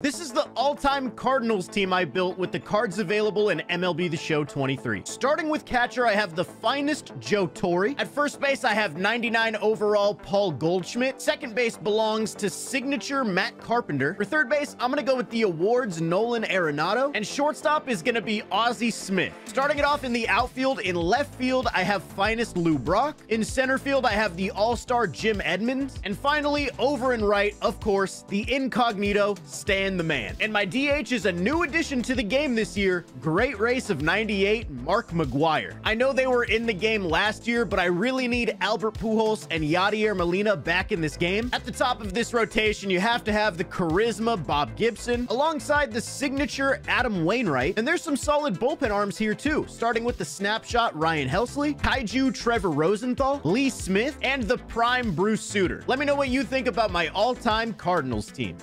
This is the all-time Cardinals team I built with the cards available in MLB The Show 23. Starting with catcher, I have the finest Joe Torre. At first base, I have 99 overall Paul Goldschmidt. Second base belongs to signature Matt Carpenter. For third base, I'm going to go with the awards Nolan Arenado. And shortstop is going to be Ozzie Smith. Starting it off in the outfield, in left field, I have finest Lou Brock. In center field, I have the all-star Jim Edmonds. And finally, over and right, of course, the incognito Stan the man. And my DH is a new addition to the game this year, great race of 98, Mark McGwire. I know they were in the game last year, but I really need Albert Pujols and Yadier Molina back in this game. At the top of this rotation, you have to have the charisma Bob Gibson, alongside the signature Adam Wainwright. And there's some solid bullpen arms here too, starting with the snapshot Ryan Helsley, Kaiju Trevor Rosenthal, Lee Smith, and the prime Bruce Sutter. Let me know what you think about my all-time Cardinals team.